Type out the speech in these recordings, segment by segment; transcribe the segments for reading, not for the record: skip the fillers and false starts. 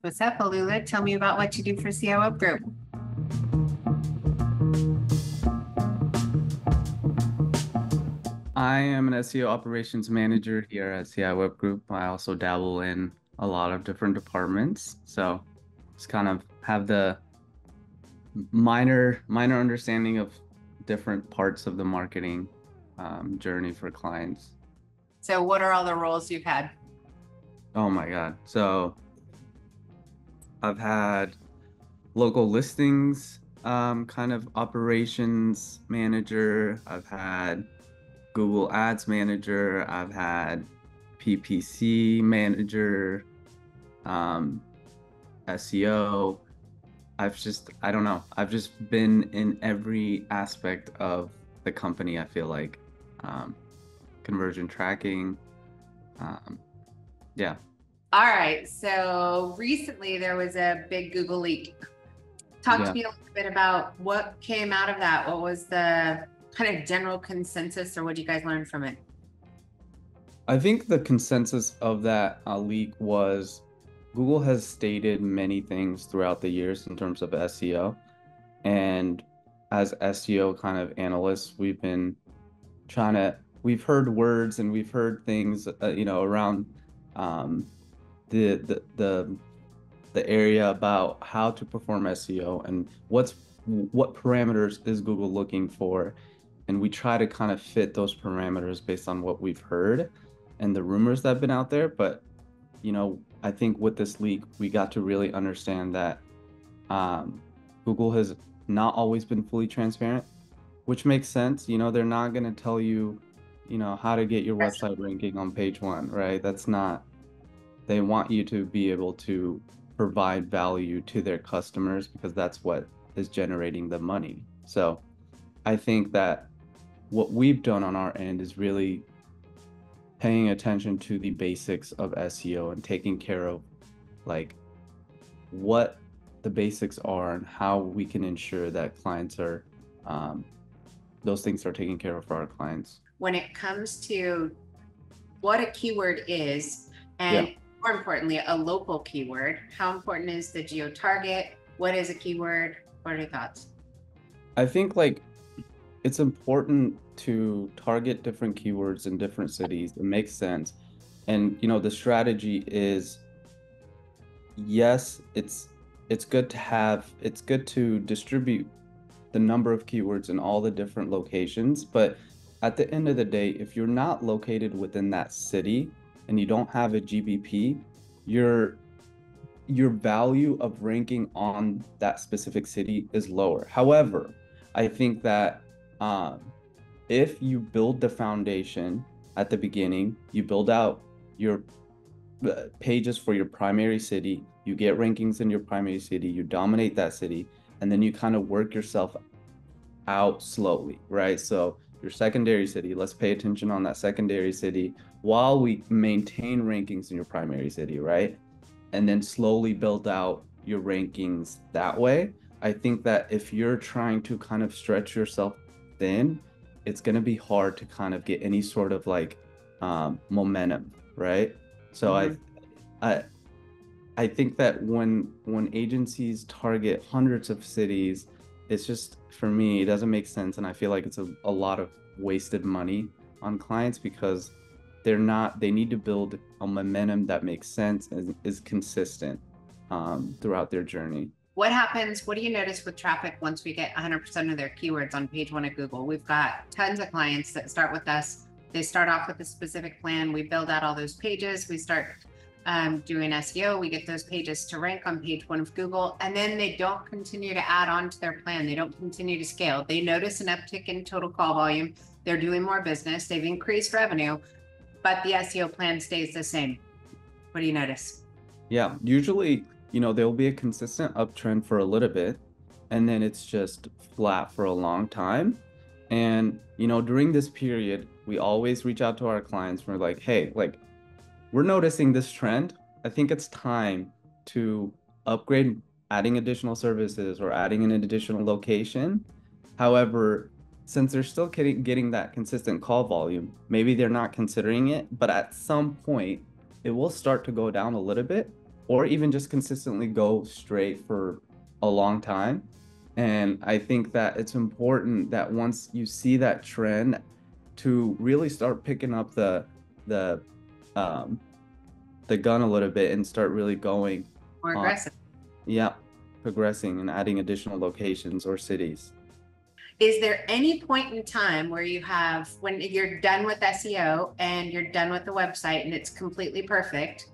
What's up, Alula? Tell me about what you do for CI Web Group. I am an SEO operations manager here at CI Web Group. I also dabble in a lot of different departments, so just kind of have the minor understanding of different parts of the marketing journey for clients. So what are all the roles you've had? Oh my God. So I've had local listings, kind of operations manager. I've had Google Ads manager. I've had PPC manager, SEO. I don't know. I've just been in every aspect of the company, I feel like. Conversion tracking. Yeah. All right. So recently there was a big Google leak. Talk to me a little bit about what came out of that. What was the kind of general consensus, or what did you guys learn from it? I think the consensus of that leak was Google has stated many things throughout the years in terms of SEO. And as SEO kind of analysts, we've been we've heard words and we've heard things, around the area about how to perform SEO and what parameters is Google looking for. And we try to kind of fit those parameters based on what we've heard and the rumors that have been out there. But, I think with this leak, we got to really understand that Google has not always been fully transparent, which makes sense. They're not going to tell you, how to get your website ranking on page one, right? They want you to be able to provide value to their customers because that's what is generating the money. So I think that what we've done on our end is really paying attention to the basics of SEO and taking care of what the basics are and how we can ensure that clients are, those things are taken care of for our clients. When it comes to what a keyword is, and more importantly, a local keyword, how important is the geo-target? What is a keyword? What are your thoughts? I think it's important to target different keywords in different cities. It makes sense. And the strategy is, yes, it's good to distribute the number of keywords in all the different locations. But at the end of the day, if you're not located within that city and you don't have a GBP, your value of ranking on that specific city is lower. However, I think that if you build the foundation at the beginning, you build out your pages for your primary city, you get rankings in your primary city, you dominate that city, and then you kind of work yourself out slowly, right? So your secondary city, let's pay attention on that secondary city while we maintain rankings in your primary city, right? And then slowly build out your rankings that way. I think that if you're trying to kind of stretch yourself thin, it's going to be hard to kind of get any sort of momentum, right? So I think that when agencies target hundreds of cities, it's just, for me, it doesn't make sense. And I feel like it's a lot of wasted money on clients because they need to build a momentum that makes sense and is consistent throughout their journey. What do you notice with traffic once we get 100% of their keywords on page one of Google? We've got tons of clients that start with us. They start off with a specific plan. We build out all those pages. We start doing SEO. We get those pages to rank on page one of Google, and then they don't continue to add on to their plan. They don't continue to scale. They notice an uptick in total call volume. They're doing more business. They've increased revenue, but the SEO plan stays the same. What do you notice? Yeah, usually, there'll be a consistent uptrend for a little bit, and then it's just flat for a long time. And, during this period, we always reach out to our clients. We're like, hey, we're noticing this trend. I think it's time to upgrade, adding additional services or adding an additional location. However, since they're still getting that consistent call volume, maybe they're not considering it, but at some point it will start to go down a little bit. or even just consistently go straight for a long time. And I think that it's important that once you see that trend to really start picking up the gun a little bit and start really going more aggressive. Yeah, progressing and adding additional locations or cities. Is there any point in time where you have, when you're done with SEO and you're done with the website and it's completely perfect,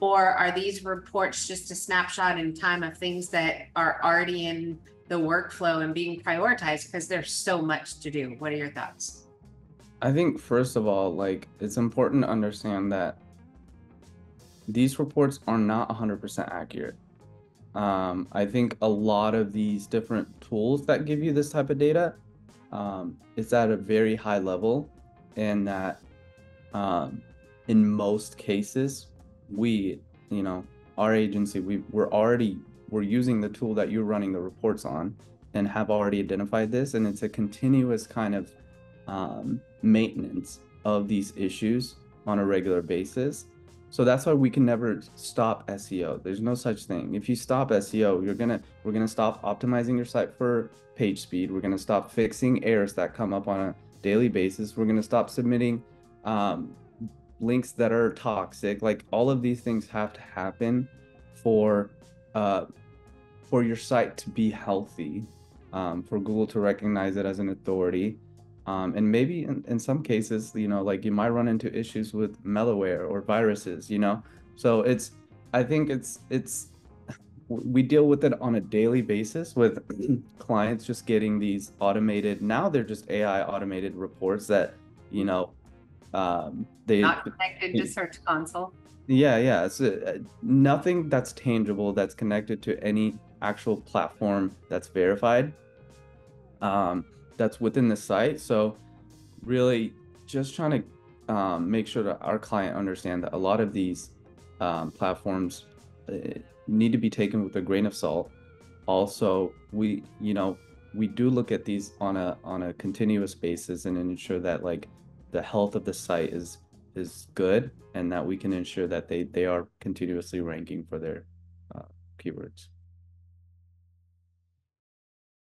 or are these reports just a snapshot in time of things that are already in the workflow and being prioritized because there's so much to do? What are your thoughts? I think first of all, like, it's important to understand that these reports are not 100% accurate. I think a lot of these different tools that give you this type of data, it's at a very high level, and that in most cases, we, you know, our agency, we're using the tool that you're running the reports on and have already identified this. And it's a continuous kind of maintenance of these issues on a regular basis. So that's why we can never stop SEO. There's no such thing. If you stop SEO, we're gonna stop optimizing your site for page speed. We're gonna stop fixing errors that come up on a daily basis. We're gonna stop submitting links that are toxic. Like, all of these things have to happen for your site to be healthy, for Google to recognize it as an authority. And maybe in some cases, you know, like, you might run into issues with malware or viruses, you know, so it's, I think it's, we deal with it on a daily basis with clients just getting these automated, now they're just AI automated reports that, you know, they not connected to Search Console. Yeah. Yeah. So nothing that's tangible that's connected to any actual platform that's verified. That's within the site. So really just trying to make sure that our client understand that a lot of these platforms need to be taken with a grain of salt. Also, we, you know, we do look at these on a continuous basis and ensure that, like, the health of the site is good, and that we can ensure that they are continuously ranking for their keywords.